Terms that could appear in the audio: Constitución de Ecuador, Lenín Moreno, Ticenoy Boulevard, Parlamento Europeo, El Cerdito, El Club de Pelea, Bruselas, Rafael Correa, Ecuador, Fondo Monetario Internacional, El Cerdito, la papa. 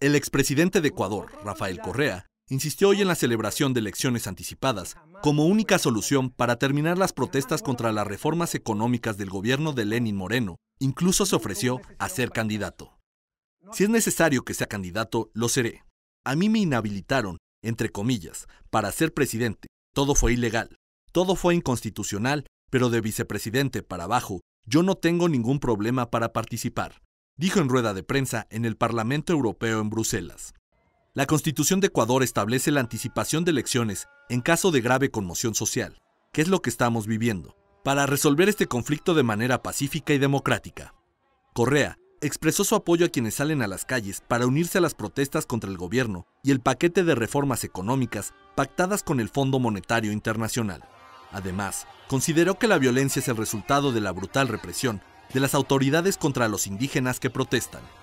El expresidente de Ecuador, Rafael Correa, insistió hoy en la celebración de elecciones anticipadas como única solución para terminar las protestas contra las reformas económicas del gobierno de Lenín Moreno. Incluso se ofreció a ser candidato. Si es necesario que sea candidato, lo seré. A mí me inhabilitaron, entre comillas, para ser presidente. Todo fue ilegal, todo fue inconstitucional, pero de vicepresidente para abajo, yo no tengo ningún problema para participar, dijo en rueda de prensa en el Parlamento Europeo en Bruselas. La Constitución de Ecuador establece la anticipación de elecciones en caso de grave conmoción social, que es lo que estamos viviendo, para resolver este conflicto de manera pacífica y democrática. Correa expresó su apoyo a quienes salen a las calles para unirse a las protestas contra el gobierno y el paquete de reformas económicas pactadas con el Fondo Monetario Internacional. Además, consideró que la violencia es el resultado de la brutal represión de las autoridades contra los indígenas que protestan.